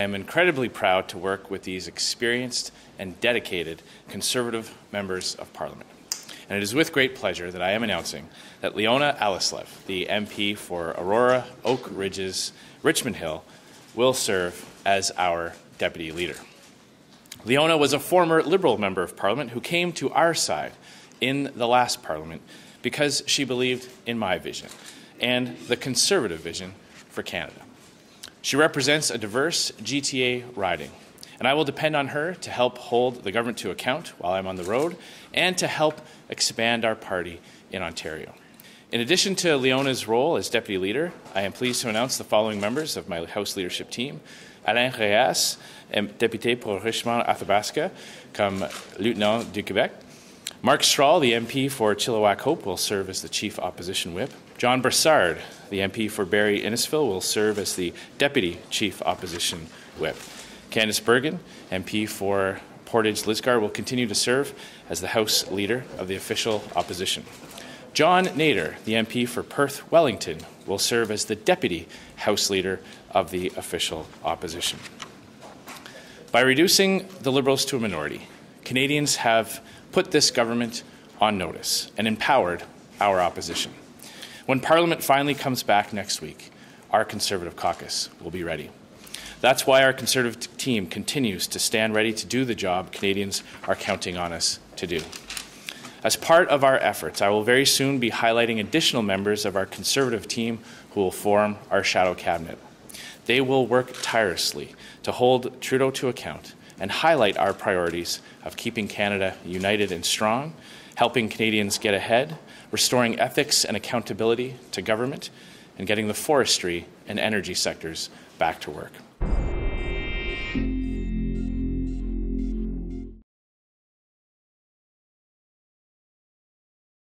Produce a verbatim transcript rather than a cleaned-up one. I'm incredibly proud to work with these experienced and dedicated Conservative members of Parliament. And it is with great pleasure that I am announcing that Leona Alleslev, the M P for Aurora Oak Ridges, Richmond Hill, will serve as our deputy leader. Leona was a former Liberal member of Parliament who came to our side in the last Parliament because she believed in my vision and the Conservative vision for Canada. She represents a diverse G T A riding, and I will depend on her to help hold the government to account while I'm on the road and to help expand our party in Ontario. In addition to Leona's role as deputy leader, I am pleased to announce the following members of my House leadership team: Alain Reyes, député pour Richmond Athabasca, comme lieutenant du Québec. Mark Strahl, the M P for Chilliwack Hope, will serve as the chief opposition whip. John Brassard, the M P for Barrie-Innisfil, will serve as the deputy chief opposition whip. Candace Bergen, M P for Portage-Lisgar, will continue to serve as the House leader of the official opposition. John Nader, the M P for Perth-Wellington, will serve as the deputy House leader of the official opposition. By reducing the Liberals to a minority, Canadians have put this government on notice and empowered our opposition. When Parliament finally comes back next week, our Conservative caucus will be ready. That's why our Conservative team continues to stand ready to do the job Canadians are counting on us to do. As part of our efforts, I will very soon be highlighting additional members of our Conservative team who will form our shadow cabinet. They will work tirelessly to hold Trudeau to account and highlight our priorities of keeping Canada united and strong, helping Canadians get ahead, restoring ethics and accountability to government, and getting the forestry and energy sectors back to work.